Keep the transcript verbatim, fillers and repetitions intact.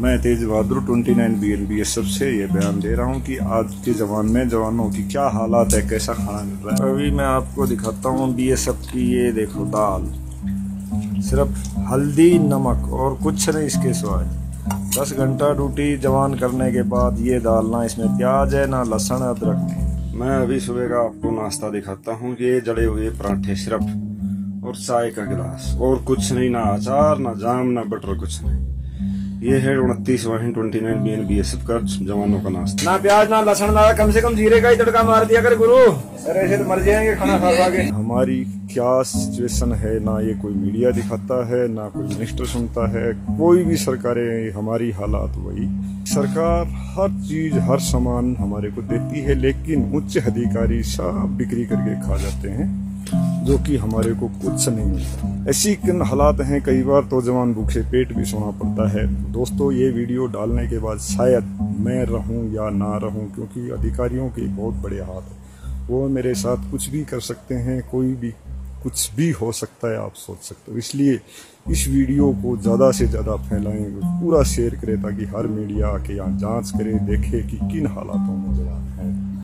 मैं तेज बहादुर उनतीस BN BSF से ये बयान दे रहा हूँ कि आज के जवान में जवानों की क्या हालात है, कैसा खाना मिल रहा है। अभी मैं आपको दिखाता हूँ बीएसएफ की, ये देखो दाल, सिर्फ हल्दी नमक और कुछ नहीं इसके सिवाय। दस घंटा ड्यूटी जवान करने के बाद ये दाल, ना इसमें प्याज है ना लहसुन अदरक है। मैं अभी सुबह का आपको नाश्ता दिखाता हूँ, ये जड़े हुए पराठे सिर्फ और चाय का गिलास और कुछ नहीं, ना अचार ना जाम ना बटर, कुछ नहीं। ये है उनतीस उनतीस बीएन बीएसएफ का जवानों का नाश्ता। ना प्याज ना लहसुन ना, कम से कम जीरे का ही तड़का मार दिया कर गुरु, ऐसे तो मर जाएंगे खाना खा के। हमारी क्या सिचुएशन है, ना ये कोई मीडिया दिखाता है ना कोई मिनिस्टर सुनता है, कोई भी सरकारें। हमारी हालात वही, सरकार हर चीज हर सामान हमारे को देती है, लेकिन उच्च अधिकारी सब बिक्री करके खा जाते हैं, जो कि हमारे को कुछ नहीं मिलता। ऐसी किन हालात हैं, कई बार तो जवान भूखे पेट भी सोना पड़ता है। दोस्तों, ये वीडियो डालने के बाद शायद मैं रहूं या ना रहूं, क्योंकि अधिकारियों के बहुत बड़े हाथ हैं, वो मेरे साथ कुछ भी कर सकते हैं, कोई भी कुछ भी हो सकता है, आप सोच सकते हो। इसलिए इस वीडियो को ज़्यादा से ज़्यादा फैलाएँ, पूरा शेयर करें, ताकि हर मीडिया आके यहाँ जाँच करे, देखे कि किन हालातों में जवान